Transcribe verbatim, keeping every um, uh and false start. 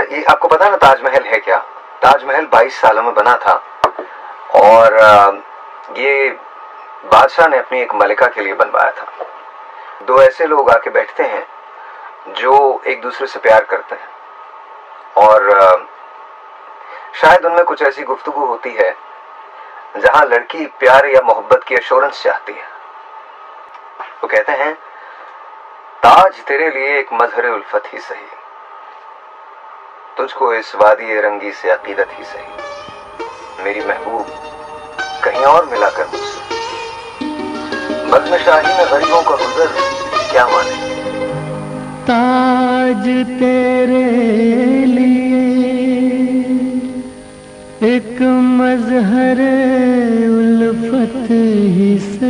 अच्छा, ये आपको पता है ना ताजमहल है क्या? ताजमहल बाईस सालों में बना था और ये बादशाह ने अपनी एक मलिका के लिए बनवाया था। दो ऐसे लोग आके बैठते हैं जो एक दूसरे से प्यार करते हैं और शायद उनमें कुछ ऐसी गुफ्तगू होती है जहां लड़की प्यार या मोहब्बत की एश्योरेंस चाहती है। वो कहते हैं, ताज तेरे लिए एक मज़हर-ए-उल्फ़त ही सही, तुझको इस वादी रंगी से अकीदत ही सही, मेरी महबूब कहीं और मिला कर मुझसे, बदमशाही में गरीबों का गुजर क्या माने। ताज तेरे लिए एक मज़हर-ए-उल्फ़त ही सही।